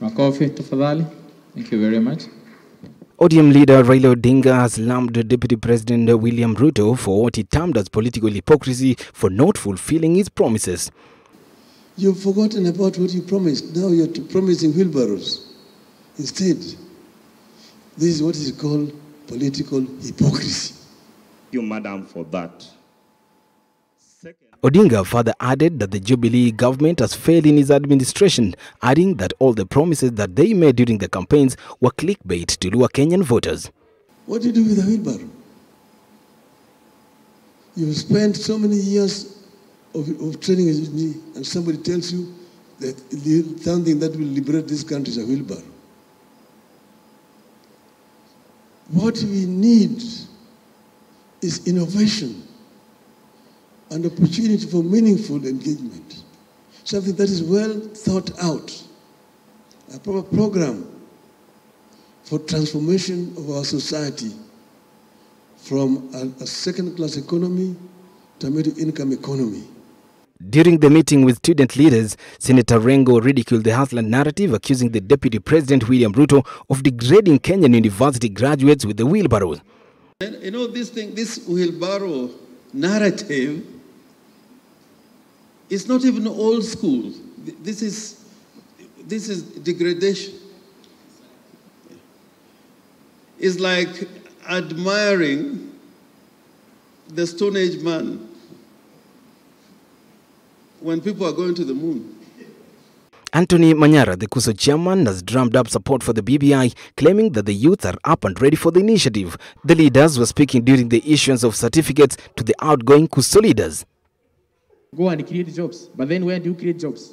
Makofi, tafadhali. Thank you very much. ODM leader Raila Odinga has slammed Deputy President William Ruto for what he termed as political hypocrisy for not fulfilling his promises. You've forgotten about what you promised. Now you're promising wheelbarrows instead. This is what is called political hypocrisy. Thank you, madam, for that. Odinga further added that the Jubilee government has failed in its administration, adding that all the promises that they made during the campaigns were clickbait to lure Kenyan voters. What do you do with the wheelbarrow? You've spent so many years of training as me, and somebody tells you that the something that will liberate this country is a wheelbarrow. What we need is innovation and opportunity for meaningful engagement, something that is well thought out, a proper program for transformation of our society from a second-class economy to a middle-income economy. During the meeting with student leaders, Senator Rengo ridiculed the Hasland narrative, accusing the Deputy President William Ruto of degrading Kenyan university graduates with the wheelbarrows. You know, this wheelbarrow narrative, it's not even old school. This is degradation. It's like admiring the Stone Age man when people are going to the moon. Anthony Manyara, the Kuso chairman, has drummed up support for the BBI, claiming that the youth are up and ready for the initiative. The leaders were speaking during the issuance of certificates to the outgoing Kuso leaders. Go and create jobs, but then where do you create jobs?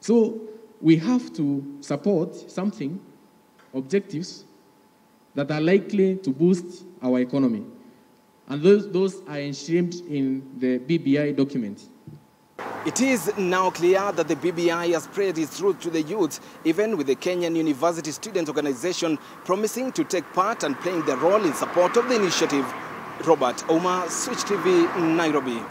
So we have to support something, objectives, that are likely to boost our economy. And those are enshrined in the BBI document. It is now clear that the BBI has spread its route to the youth, even with the Kenyan University Student Organization promising to take part and playing their role in support of the initiative. Robert Oma, Switch TV, Nairobi.